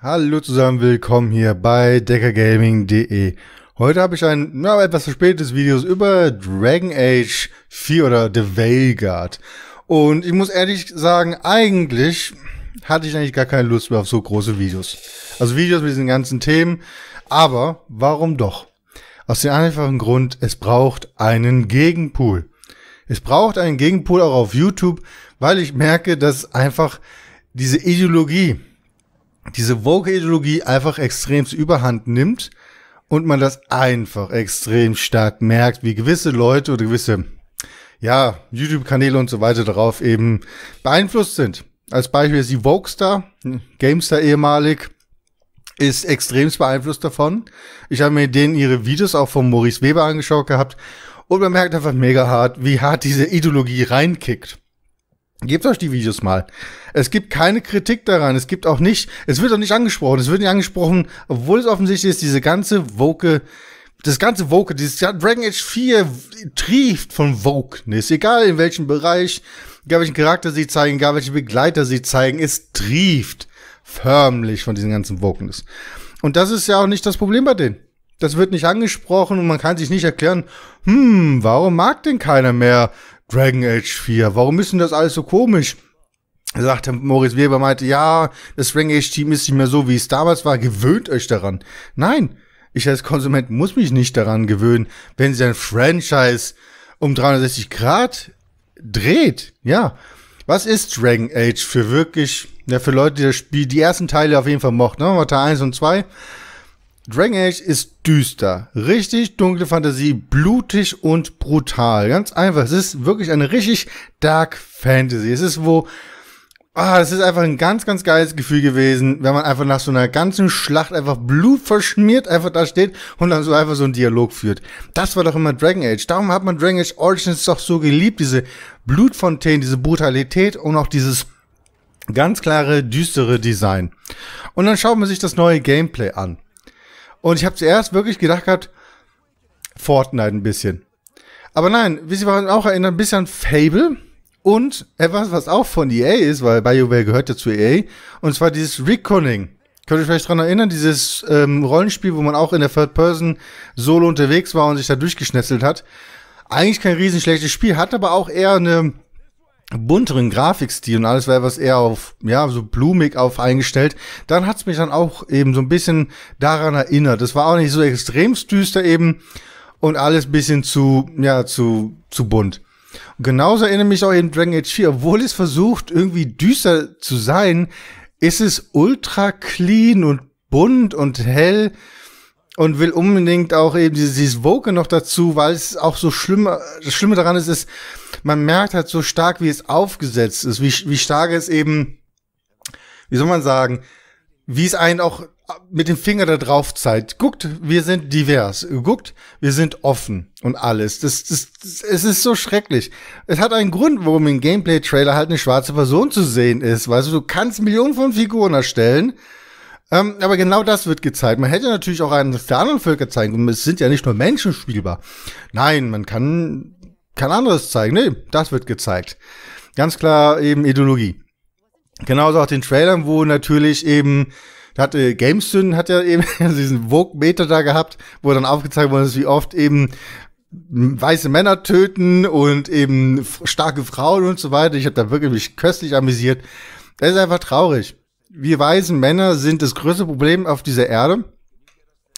Hallo zusammen, willkommen hier bei DakkerGaming.de. Heute habe ich ein etwas verspätetes Video über Dragon Age 4 oder The Veilguard. Und ich muss ehrlich sagen, eigentlich hatte ich gar keine Lust mehr auf so große Videos. Also Videos mit diesen ganzen Themen, aber warum doch? Aus dem einfachen Grund, es braucht einen Gegenpool. Es braucht einen Gegenpool auch auf YouTube, weil ich merke, dass einfach diese Ideologie, diese Woke-Ideologie einfach extrem überhand nimmt und man das einfach extrem stark merkt, wie gewisse Leute oder gewisse YouTube-Kanäle und so weiter darauf eben beeinflusst sind. Als Beispiel ist die Wokestar, Gamestar ehemalig, ist extrem beeinflusst davon. Ich habe mir denen ihre Videos auch von Maurice Weber angeschaut gehabt und man merkt einfach mega hart, wie hart diese Ideologie reinkickt. Gebt euch die Videos mal. Es gibt keine Kritik daran. Es gibt auch nicht, es wird auch nicht angesprochen. Es wird nicht angesprochen, obwohl es offensichtlich ist, diese ganze Woke, dieses Dragon Age 4 trieft von Wokeness. Egal in welchem Bereich, egal welchen Charakter sie zeigen, egal welche Begleiter sie zeigen, es trieft förmlich von diesen ganzen Wokeness. Und das ist ja auch nicht das Problem bei denen. Das wird nicht angesprochen und man kann sich nicht erklären, warum mag denn keiner mehr Dragon Age 4, warum ist denn das alles so komisch? Sagte Maurice Weber, meinte, ja, das Dragon Age Team ist nicht mehr so, wie es damals war, gewöhnt euch daran. Nein, ich als Konsument muss mich nicht daran gewöhnen, wenn sie ein Franchise um 360 Grad dreht. Ja, was ist Dragon Age für wirklich, für Leute, die das Spiel, die ersten Teile auf jeden Fall mochten, ne? Teil 1 und 2. Dragon Age ist düster, richtig dunkle Fantasie, blutig und brutal. Ganz einfach, es ist wirklich eine richtig Dark Fantasy. Es ist es ist einfach ein ganz, ganz geiles Gefühl gewesen, wenn man einfach nach so einer ganzen Schlacht einfach blutverschmiert einfach da steht und dann so einfach so einen Dialog führt. Das war doch immer Dragon Age. Darum hat man Dragon Age Origins doch so geliebt, diese Blutfontänen, diese Brutalität und auch dieses ganz klare, düstere Design. Und dann schaut man sich das neue Gameplay an. Und ich habe zuerst wirklich gedacht gehabt, Fortnite ein bisschen. Aber nein, wie Sie waren auch erinnern, ein bisschen an Fable und etwas, was auch von EA ist, weil Bioware gehört ja zu EA. Und zwar dieses Reckoning. Könnt ihr euch vielleicht daran erinnern, dieses Rollenspiel, wo man auch in der Third Person solo unterwegs war und sich da durchgeschnetzelt hat. Eigentlich kein riesen schlechtes Spiel, hat aber auch eher eine bunteren Grafikstil und alles war etwas eher auf, so blumig auf eingestellt. Dann hat's mich dann auch eben so ein bisschen daran erinnert. Das war auch nicht so extremst düster eben und alles ein bisschen zu bunt. Und genauso erinnere mich auch eben Dragon Age 4, obwohl es versucht, irgendwie düster zu sein, ist es ultra clean und bunt und hell und will unbedingt auch eben dieses Woke noch dazu, weil es auch so schlimm, das Schlimme daran ist, man merkt halt so stark, wie es aufgesetzt ist, wie stark es eben, wie soll man sagen, wie es einen auch mit dem Finger da drauf zeigt. Guckt, wir sind divers. Guckt, wir sind offen und alles. Es ist so schrecklich. Es hat einen Grund, warum im Gameplay-Trailer halt eine schwarze Person zu sehen ist. Weißt du, du kannst Millionen von Figuren erstellen, aber genau das wird gezeigt. Man hätte natürlich auch einen der anderen Völker zeigen können. Es sind ja nicht nur Menschen spielbar. Nein, man kann anderes zeigen. Nee, das wird gezeigt. Ganz klar eben Ideologie. Genauso auch den Trailern, wo natürlich eben, da hatte GameSyn hat ja eben diesen Vogue-Meter da gehabt, wo dann aufgezeigt worden ist, wie oft eben weiße Männer töten und eben starke Frauen und so weiter. Ich habe da wirklich mich köstlich amüsiert. Das ist einfach traurig. Wir weißen Männer sind das größte Problem auf dieser Erde.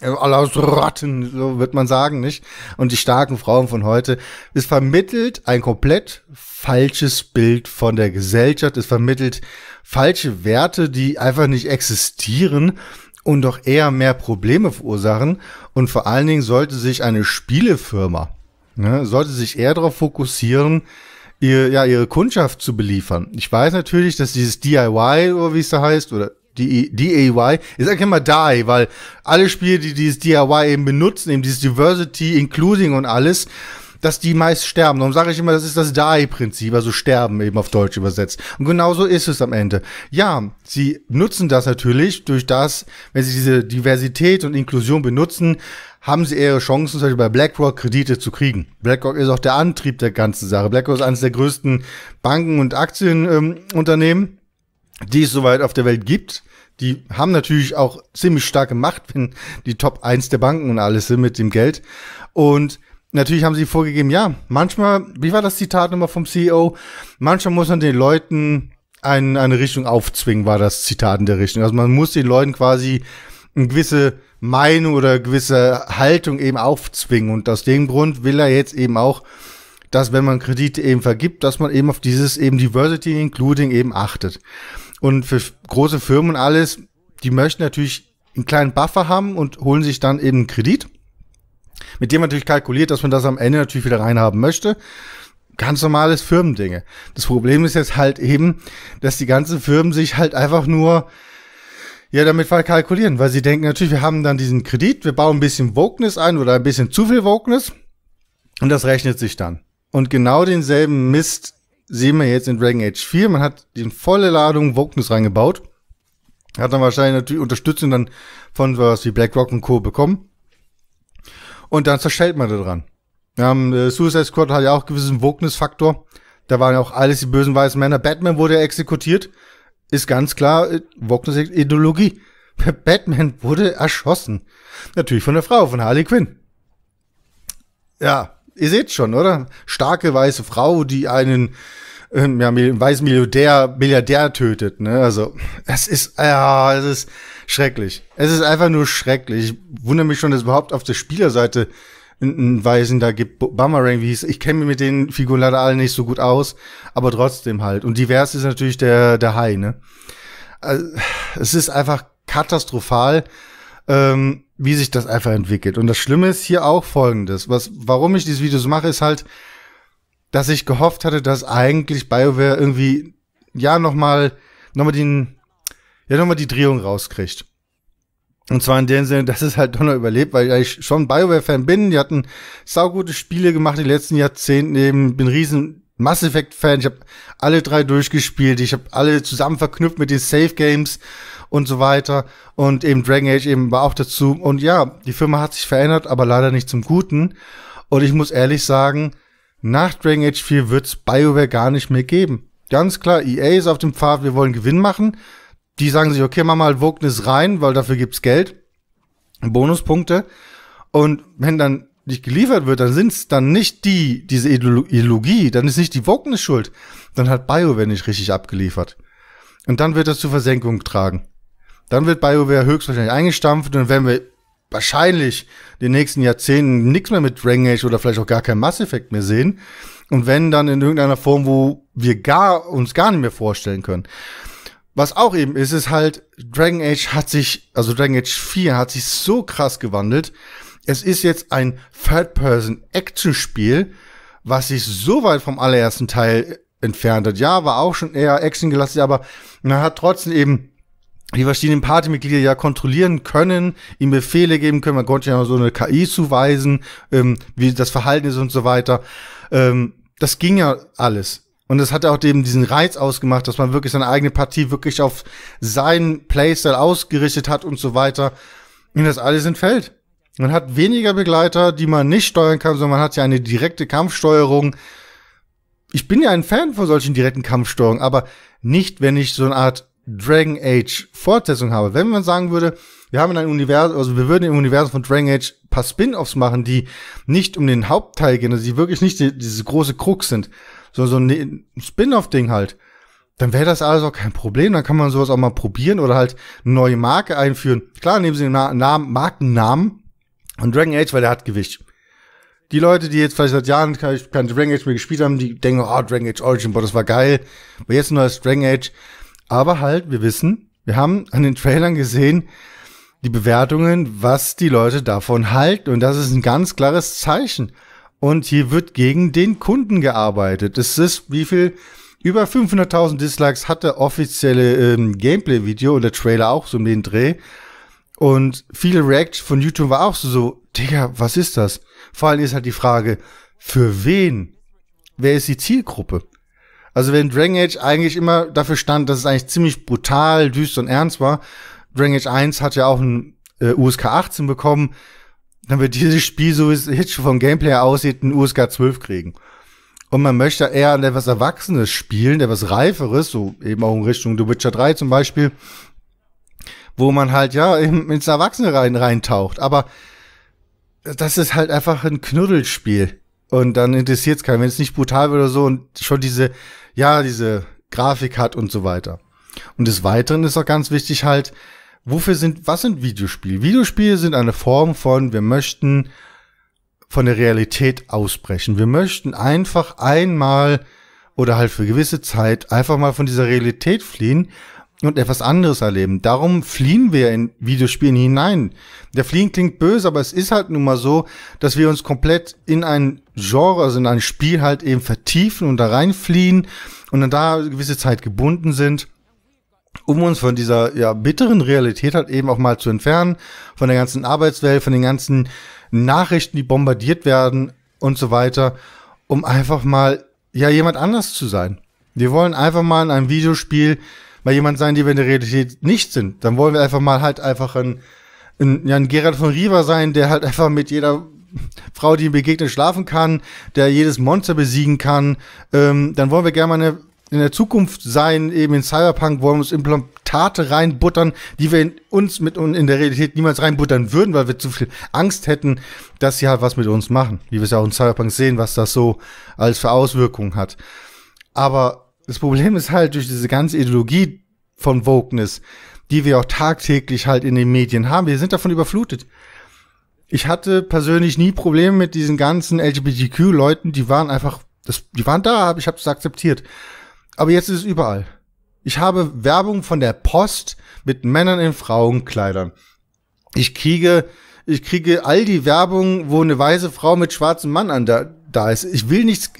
Aus Ratten, so wird man sagen, nicht? Und die starken Frauen von heute. Es vermittelt ein komplett falsches Bild von der Gesellschaft. Es vermittelt falsche Werte, die einfach nicht existieren und doch eher mehr Probleme verursachen. Und vor allen Dingen sollte sich eine Spielefirma, ne, sollte sich eher darauf fokussieren, ihre Kundschaft zu beliefern. Ich weiß natürlich, dass dieses DIY, oder wie es da heißt, oder DIY, ich sage immer DIY, weil alle Spiele, die dieses DIY eben benutzen, eben dieses Diversity, Including und alles, dass die meist sterben. Darum sage ich immer, das ist das DIY-Prinzip, also sterben eben auf Deutsch übersetzt. Und genauso ist es am Ende. Ja, sie nutzen das natürlich durch das, wenn sie diese Diversität und Inklusion benutzen, haben sie eher Chancen, zum Beispiel bei BlackRock Kredite zu kriegen. BlackRock ist auch der Antrieb der ganzen Sache. BlackRock ist eines der größten Banken- und Aktienunternehmen, die es soweit auf der Welt gibt, Die haben natürlich auch ziemlich stark gemacht, wenn die Top 1 der Banken und alles sind mit dem Geld. Und natürlich haben sie vorgegeben, ja, manchmal, wie war das Zitat nochmal vom CEO? Manchmal muss man den Leuten eine Richtung aufzwingen, war das Zitat in der Richtung. Also man muss den Leuten quasi eine gewisse Meinung oder gewisse Haltung eben aufzwingen. Und aus dem Grund will er jetzt eben auch, dass wenn man Kredite eben vergibt, dass man eben auf dieses eben Diversity Including eben achtet. Und für große Firmen und alles, die möchten natürlich einen kleinen Buffer haben und holen sich dann eben einen Kredit, mit dem man natürlich kalkuliert, dass man das am Ende natürlich wieder reinhaben möchte. Ganz normales Firmendinge. Das Problem ist jetzt halt eben, dass die ganzen Firmen sich halt einfach nur ja damit verkalkulieren, weil sie denken natürlich, wir haben dann diesen Kredit, wir bauen ein bisschen Wokeness ein oder ein bisschen zu viel Wokeness und das rechnet sich dann. Und genau denselben Mist sehen wir jetzt in Dragon Age 4. Man hat die volle Ladung Wokeness reingebaut, hat dann wahrscheinlich natürlich Unterstützung dann von was wie BlackRock und Co. bekommen. Und dann zerstellt man da dran. Suicide Squad hat ja auch gewissen Wokeness-Faktor. Da waren ja auch alles die bösen weißen Männer. Batman wurde ja exekutiert. Ist ganz klar Wokeness-Ideologie. Batman wurde erschossen. Natürlich von der Frau, von Harley Quinn. Ja, ihr seht schon, oder? Starke weiße Frau, die einen weißen Milliardär tötet. Ne? Also, es ist, ja, es ist schrecklich. Es ist einfach nur schrecklich. Ich wundere mich schon, dass überhaupt auf der Spielerseite einen Weißen da gibt. Boomerang, wie hieß. Ich kenne mich mit den Figuren leider alle nicht so gut aus, aber trotzdem halt. Und divers ist natürlich der Hai, ne? Also, es ist einfach katastrophal, wie sich das einfach entwickelt. Und das Schlimme ist hier auch Folgendes. Warum ich diese Videos mache, ist halt, dass ich gehofft hatte, dass eigentlich BioWare irgendwie, ja, nochmal die Drehung rauskriegt. Und zwar in dem Sinne, dass es halt doch noch überlebt, weil ich schon BioWare-Fan bin. Die hatten saugute Spiele gemacht in den letzten Jahrzehnten eben. Bin riesen Mass Effect-Fan. Ich habe alle 3 durchgespielt. Ich habe alle zusammen verknüpft mit den Save-Games und so weiter. Und eben Dragon Age eben war auch dazu. Und ja, die Firma hat sich verändert, aber leider nicht zum Guten. Und ich muss ehrlich sagen, nach Dragon Age 4 wird's BioWare gar nicht mehr geben. Ganz klar, EA ist auf dem Pfad, wir wollen Gewinn machen. Die sagen sich, okay, mach mal Wokeness rein, weil dafür gibt's Geld. Bonuspunkte. Und wenn dann nicht geliefert wird, dann sind's dann nicht diese Ideologie, dann ist nicht die Wokeness schuld. Dann hat BioWare nicht richtig abgeliefert. Und dann wird das zur Versenkung tragen. Dann wird BioWare höchstwahrscheinlich eingestampft und dann werden wir wahrscheinlich in den nächsten Jahrzehnten nichts mehr mit Dragon Age oder vielleicht auch gar kein Mass Effect mehr sehen. Und wenn, dann in irgendeiner Form, wo wir uns gar nicht mehr vorstellen können. Was auch eben ist, ist halt, Dragon Age 4 hat sich so krass gewandelt. Es ist jetzt ein Third-Person-Action-Spiel, was sich so weit vom allerersten Teil entfernt hat. Ja, war auch schon eher actiongelastet, aber man hat trotzdem eben die verschiedenen Partymitglieder ja kontrollieren können, ihm Befehle geben können, man konnte ja so eine KI zuweisen, wie das Verhalten ist und so weiter. Das ging ja alles. Und das hat auch eben diesen Reiz ausgemacht, dass man wirklich seine eigene Partie wirklich auf seinen Playstyle ausgerichtet hat und so weiter. Und das alles entfällt. Man hat weniger Begleiter, die man nicht steuern kann, sondern man hat ja eine direkte Kampfsteuerung. Ich bin ja ein Fan von solchen direkten Kampfsteuerungen, aber nicht, wenn ich so eine Art Dragon Age Fortsetzung habe. Wenn man sagen würde, wir haben ein Universum, also wir würden im Universum von Dragon Age ein paar Spin-offs machen, die nicht um den Hauptteil gehen, also die wirklich nicht diese große Krux sind, sondern so ein Spin-off-Ding halt, dann wäre das alles auch kein Problem. Dann kann man sowas auch mal probieren oder halt eine neue Marke einführen. Klar, nehmen sie den Markennamen und Dragon Age, weil der hat Gewicht. Die Leute, die jetzt vielleicht seit Jahren kein Dragon Age mehr gespielt haben, die denken, oh, Dragon Age Origins, boah, das war geil, aber jetzt ein neues Dragon Age. Aber halt, wir wissen, wir haben an den Trailern gesehen, die Bewertungen, was die Leute davon halten. Und das ist ein ganz klares Zeichen. Und hier wird gegen den Kunden gearbeitet. Es ist, wie viel? Über 500.000 Dislikes hat der offizielle Gameplay-Video oder Trailer auch so um den Dreh. Und viele Reacts von YouTube war auch so, Digga, was ist das? Vor allem ist halt die Frage, für wen? Wer ist die Zielgruppe? Also wenn Dragon Age eigentlich immer dafür stand, dass es eigentlich ziemlich brutal, düster und ernst war, Dragon Age 1 hat ja auch ein USK 18 bekommen, dann wird dieses Spiel, so wie es jetzt schon vom Gameplay aussieht, ein USK 12 kriegen. Und man möchte eher an etwas Erwachsenes spielen, etwas Reiferes, so eben auch in Richtung The Witcher 3 zum Beispiel. wo man halt ja eben ins Erwachsene reintaucht. Aber das ist halt einfach ein Knuddelspiel. Und dann interessiert es keinen, wenn es nicht brutal wird oder so und schon diese, ja, diese Grafik hat und so weiter. Und des Weiteren ist auch ganz wichtig halt, was sind Videospiele? Videospiele sind eine Form von, wir möchten von der Realität ausbrechen. Wir möchten einfach einmal oder halt für gewisse Zeit einfach mal von dieser Realität fliehen und etwas anderes erleben. Darum fliehen wir in Videospielen hinein. Der Fliehen klingt böse, aber es ist halt nun mal so, dass wir uns komplett in ein Genre, also in ein Spiel halt eben vertiefen und da reinfliehen und dann da eine gewisse Zeit gebunden sind, um uns von dieser ja bitteren Realität halt eben auch mal zu entfernen, von der ganzen Arbeitswelt, von den ganzen Nachrichten, die bombardiert werden und so weiter, um einfach mal ja jemand anders zu sein. Wir wollen einfach mal in einem Videospiel mal jemand sein, die wir in der Realität nicht sind. Dann wollen wir einfach mal halt einfach ein Geralt von Rivia sein, der halt einfach mit jeder Frau, die ihm begegnet, schlafen kann, der jedes Monster besiegen kann. Dann wollen wir gerne mal in der Zukunft sein, eben in Cyberpunk, wollen wir uns Implantate reinbuttern, die wir in der Realität niemals reinbuttern würden, weil wir zu viel Angst hätten, dass sie halt was mit uns machen. Wie wir es ja auch in Cyberpunk sehen, was das so alles für Auswirkungen hat. Aber das Problem ist halt, durch diese ganze Ideologie von Wokeness, die wir auch tagtäglich halt in den Medien haben, wir sind davon überflutet. Ich hatte persönlich nie Probleme mit diesen ganzen LGBTQ-Leuten, die waren einfach, die waren da, ich habe das akzeptiert. Aber jetzt ist es überall. Ich habe Werbung von der Post mit Männern in Frauenkleidern. Ich kriege all die Werbung, wo eine weiße Frau mit schwarzem Mann an da ist. Ich will nichts,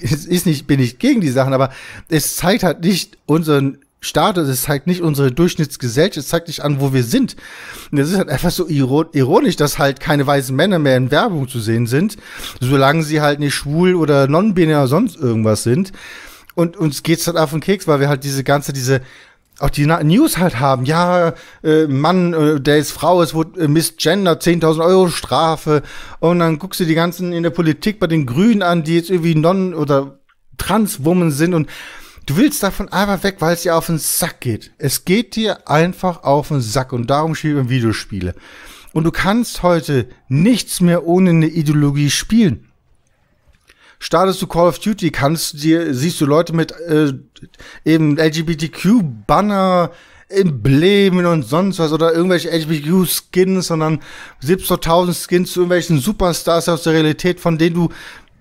bin nicht gegen die Sachen, aber es zeigt halt nicht unseren Status, es zeigt nicht unsere Durchschnittsgesellschaft, es zeigt nicht an, wo wir sind. Und das ist halt einfach so ironisch, dass halt keine weißen Männer mehr in Werbung zu sehen sind, solange sie halt nicht schwul oder non-binär oder sonst irgendwas sind. Und uns geht's halt auf den Keks, weil wir halt auch die News halt haben, ja, Mann, der ist Frau, es wurde Missgender, 10.000 € Strafe. Und dann guckst du die ganzen in der Politik bei den Grünen an, die jetzt irgendwie non- oder Transwomen sind. Und du willst davon einfach weg, weil es dir auf den Sack geht. Es geht dir einfach auf den Sack. Und darum spielen wir Videospiele. Und du kannst heute nichts mehr ohne eine Ideologie spielen. Startest du Call of Duty, siehst du Leute mit eben LGBTQ-Banner, Emblemen und sonst was oder irgendwelche LGBTQ-Skins, sondern 70.000 Skins zu irgendwelchen Superstars aus der Realität, von denen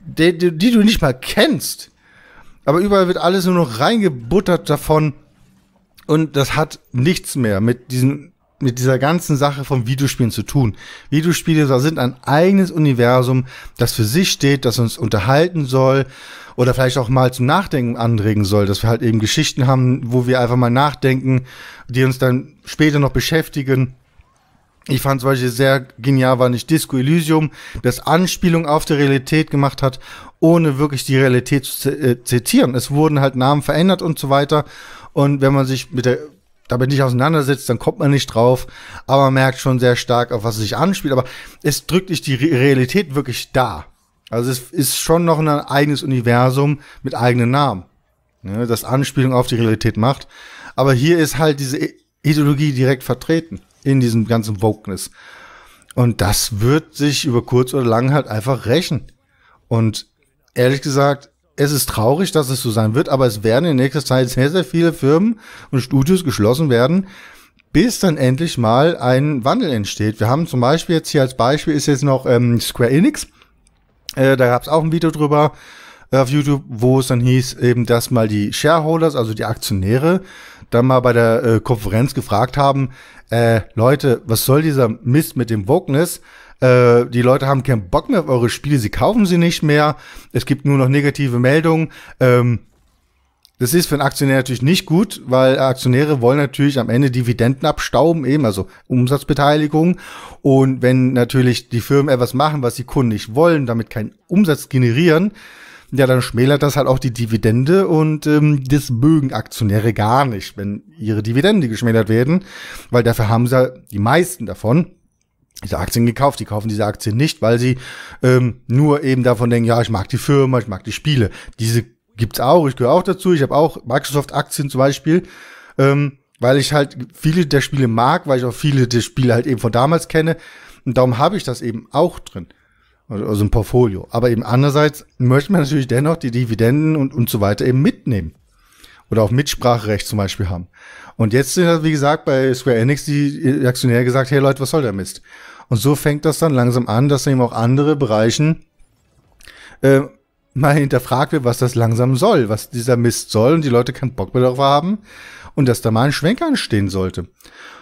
die du nicht mal kennst. Aber überall wird alles nur noch reingebuttert davon und das hat nichts mehr mit dieser ganzen Sache von Videospielen zu tun. Videospiele sind ein eigenes Universum, das für sich steht, das uns unterhalten soll oder vielleicht auch mal zum Nachdenken anregen soll, dass wir halt eben Geschichten haben, wo wir einfach mal nachdenken, die uns dann später noch beschäftigen. Ich fand zum Beispiel sehr genial, war nicht Disco Elysium, das Anspielung auf die Realität gemacht hat, ohne wirklich die Realität zu zitieren. Es wurden halt Namen verändert und so weiter. Und wenn man sich damit nicht auseinandersetzt, dann kommt man nicht drauf, aber man merkt schon sehr stark, auf was es sich anspielt, aber es drückt nicht die Realität wirklich dar. Also es ist schon noch ein eigenes Universum mit eigenen Namen, ne, das Anspielung auf die Realität macht, aber hier ist halt diese Ideologie direkt vertreten in diesem ganzen Wokeness und das wird sich über kurz oder lang halt einfach rächen und ehrlich gesagt, es ist traurig, dass es so sein wird, aber es werden in nächster Zeit sehr, sehr viele Firmen und Studios geschlossen werden, bis dann endlich mal ein Wandel entsteht. Wir haben zum Beispiel jetzt hier als Beispiel ist jetzt noch Square Enix. Da gab es auch ein Video drüber auf YouTube, wo es dann hieß, eben, dass mal die Shareholders, also die Aktionäre, dann mal bei der Konferenz gefragt haben, Leute, was soll dieser Mist mit dem Wokeness? Die Leute haben keinen Bock mehr auf eure Spiele, sie kaufen sie nicht mehr, es gibt nur noch negative Meldungen. Das ist für einen Aktionär natürlich nicht gut, weil Aktionäre wollen natürlich am Ende Dividenden abstauben, eben also Umsatzbeteiligung. Und wenn natürlich die Firmen etwas machen, was die Kunden nicht wollen, damit keinen Umsatz generieren, ja, dann schmälert das halt auch die Dividende und das mögen Aktionäre gar nicht, wenn ihre Dividende geschmälert werden, weil dafür haben sie die meisten davon diese Aktien gekauft, die kaufen diese Aktien nicht, weil sie nur eben davon denken, ja, ich mag die Firma, ich mag die Spiele. Diese gibt's auch, ich gehöre auch dazu, ich habe auch Microsoft-Aktien zum Beispiel. Weil ich halt viele der Spiele mag, weil ich auch viele der Spiele halt eben von damals kenne. Und darum habe ich das eben auch drin. Also ein Portfolio. Aber eben andererseits möchte man natürlich dennoch die Dividenden und so weiter eben mitnehmen. Oder auch Mitspracherecht zum Beispiel haben. Und jetzt sind das, wie gesagt, bei Square Enix die Aktionäre gesagt, hey Leute, was soll der Mist? Und so fängt das dann langsam an, dass eben auch andere Bereichen mal hinterfragt wird, was das langsam soll, was dieser Mist soll und die Leute keinen Bock mehr darauf haben und dass da mal ein Schwenker anstehen sollte.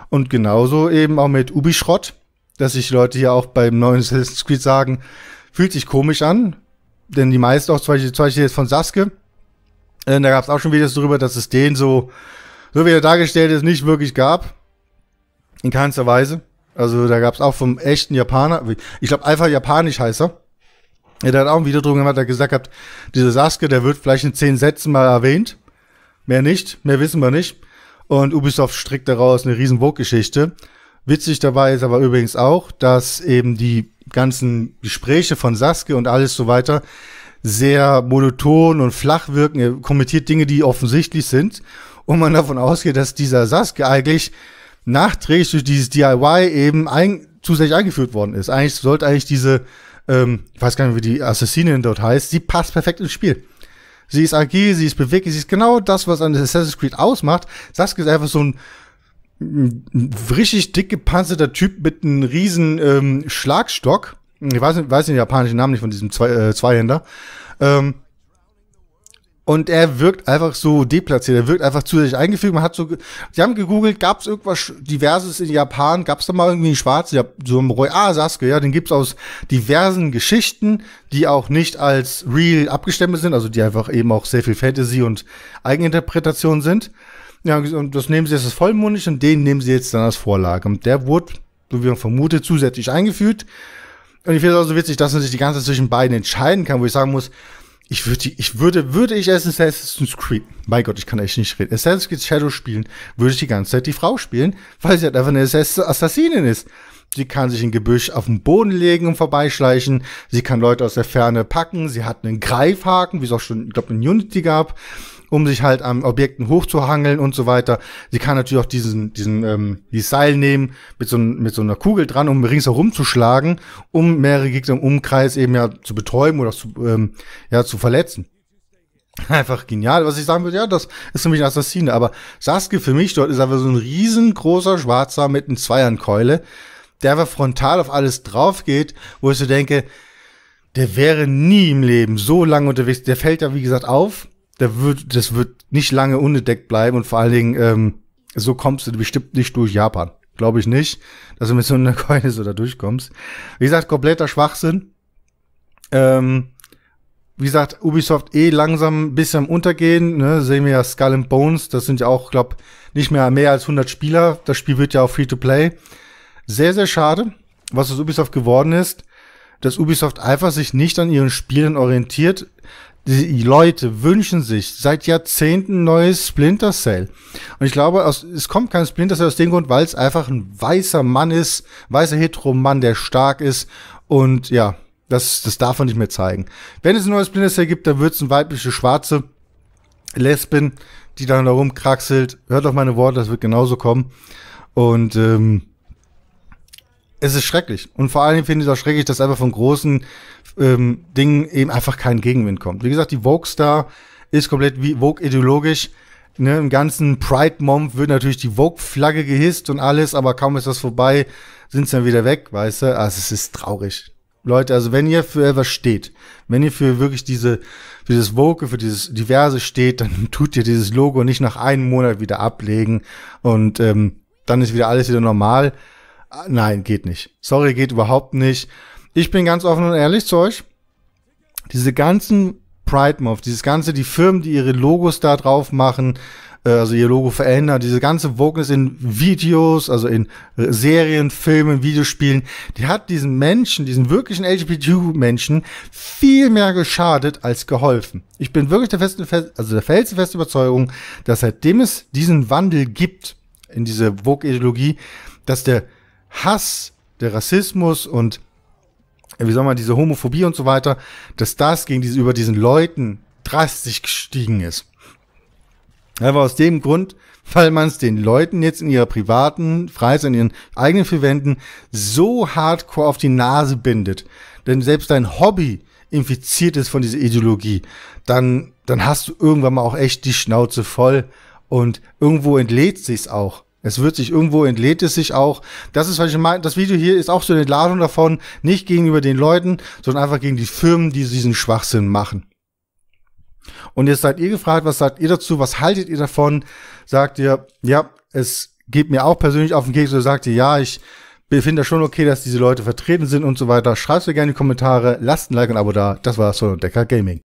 Und genauso eben auch mit Ubisoft, dass sich Leute hier auch beim neuen Assassin's Creed sagen, fühlt sich komisch an, denn die meisten auch, zum Beispiel jetzt von Sasuke, da gab es auch schon Videos darüber, dass es den so wie er dargestellt ist, nicht wirklich gab. In keinster Weise. Also da gab es auch vom echten Japaner, ich glaube einfach japanisch heißt er, der hat auch ein Video drüber gemacht, der gesagt hat, dieser Sasuke, der wird vielleicht in 10 Sätzen mal erwähnt. Mehr nicht, mehr wissen wir nicht. Und Ubisoft strickt daraus eine riesen Vogue-Geschichte. Witzig dabei ist aber übrigens auch, dass eben die ganzen Gespräche von Sasuke und alles so weiter sehr monoton und flach wirken. Er kommentiert Dinge, die offensichtlich sind. Und man davon ausgeht, dass dieser Sasuke eigentlich nachträglich durch dieses DIY eben zusätzlich eingeführt worden ist. Eigentlich sollte diese, ich weiß gar nicht, wie die Assassinin dort heißt, sie passt perfekt ins Spiel. Sie ist agil, sie ist beweglich, sie ist genau das, was an Assassin's Creed ausmacht. Sasuke ist einfach so ein richtig dick gepanzerter Typ mit einem riesen Schlagstock. Ich weiß den japanischen Namen nicht von diesem Zweihänder. Und er wirkt einfach so deplatziert, er wirkt einfach zusätzlich eingefügt. Man hat so, die haben gegoogelt, gab es irgendwas Diverses in Japan, gab es da mal irgendwie einen Schwarzen, ja, so ein Roy, Sasuke, ja, den gibt's aus diversen Geschichten, die auch nicht als real abgestempelt sind, also die einfach eben auch sehr viel Fantasy und Eigeninterpretation sind. Ja, und das nehmen sie jetzt als vollmundig und den nehmen sie jetzt dann als Vorlage. Und der wurde, so wie man vermutet, zusätzlich eingefügt. Und ich finde es auch so witzig, dass man sich die ganze Zeit zwischen beiden entscheiden kann, wo ich sagen muss, würde ich Assassin's Creed, mein Gott, ich kann echt nicht reden, Assassin's Creed Shadow spielen, würde ich die ganze Zeit die Frau spielen, weil sie halt einfach eine Assassinin ist. Sie kann sich in Gebüsch auf den Boden legen und vorbeischleichen, sie kann Leute aus der Ferne packen, sie hat einen Greifhaken, wie es auch schon, ich glaube, in Unity gab, um sich halt an Objekten hochzuhangeln und so weiter. Sie kann natürlich auch dieses Seil nehmen, mit so einer Kugel dran, um ringsherum zu schlagen, um mehrere Gegner im Umkreis eben ja zu betäuben oder zu verletzen. Einfach genial. Was ich sagen würde, ja, das ist für mich eine Assassine. Aber Sasuke für mich dort ist einfach so ein riesengroßer Schwarzer mit einem Zweihernkeule, der einfach frontal auf alles drauf geht, wo ich so denke, der wäre nie im Leben so lange unterwegs. Der fällt ja, wie gesagt, auf. Das wird nicht lange unentdeckt bleiben und vor allen Dingen, so kommst du bestimmt nicht durch Japan. Glaube ich nicht, dass du mit so einer Keule so da durchkommst. Wie gesagt, kompletter Schwachsinn. Wie gesagt, Ubisoft langsam ein bisschen am Untergehen, ne? Sehen wir ja Skull and Bones, das sind ja auch, glaube nicht mehr als 100 Spieler. Das Spiel wird ja auch Free-to-Play. Sehr, sehr schade, was aus Ubisoft geworden ist, dass Ubisoft einfach sich nicht an ihren Spielen orientiert. Die Leute wünschen sich seit Jahrzehnten neues Splinter Cell. Und ich glaube, es kommt kein Splinter Cell aus dem Grund, weil es einfach ein weißer Mann ist, weißer Hetero-Mann, der stark ist. Und ja, das darf man nicht mehr zeigen. Wenn es ein neues Splinter Cell gibt, dann wird es eine weibliche, schwarze Lesbin, die dann da rumkraxelt. Hört auf meine Worte, das wird genauso kommen. Und es ist schrecklich. Und vor allem finde ich es auch schrecklich, dass einfach von großen Dingen eben einfach kein Gegenwind kommt. Wie gesagt, die Vogue-Star ist komplett wie Vogue-ideologisch. Ne? Im ganzen Pride-Month wird natürlich die Vogue-Flagge gehisst und alles, aber kaum ist das vorbei, sind es dann wieder weg, weißt du? Also es ist traurig. Leute, also wenn ihr für etwas steht, wenn ihr für wirklich für dieses Vogue, für dieses Diverse steht, dann tut ihr dieses Logo nicht nach einem Monat wieder ablegen und dann ist wieder alles wieder normal. Nein, geht nicht. Sorry, geht überhaupt nicht. Ich bin ganz offen und ehrlich zu euch. Diese ganzen Pride-Moves, die Firmen, die ihre Logos da drauf machen, also ihr Logo verändern, diese ganze Wokeness in Videos, also in Serien, Filmen, Videospielen, die hat diesen Menschen, diesen wirklichen LGBTQ-Menschen viel mehr geschadet als geholfen. Ich bin wirklich der felsenfesten Überzeugung, dass seitdem es diesen Wandel gibt in diese Vogue-Ideologie, dass der Hass, der Rassismus und wie soll man diese Homophobie und so weiter, dass das über diesen Leuten drastisch gestiegen ist. Aber aus dem Grund, weil man es den Leuten jetzt in ihrer privaten Freizeit, in ihren eigenen vier Wänden so hardcore auf die Nase bindet. Denn selbst dein Hobby infiziert ist von dieser Ideologie, dann hast du irgendwann mal auch echt die Schnauze voll und irgendwo entlädt sich's auch. Das ist, was ich meine. Das Video hier ist auch so eine Entladung davon, nicht gegenüber den Leuten, sondern einfach gegen die Firmen, die diesen Schwachsinn machen. Und jetzt seid ihr gefragt, was sagt ihr dazu? Was haltet ihr davon? Sagt ihr, ja, es geht mir auch persönlich auf den Keks, oder sagt ihr, ja, ich finde das schon okay, dass diese Leute vertreten sind und so weiter. Schreibt mir gerne in die Kommentare, lasst ein Like und ein Abo da. Das war's von Dacker Gaming.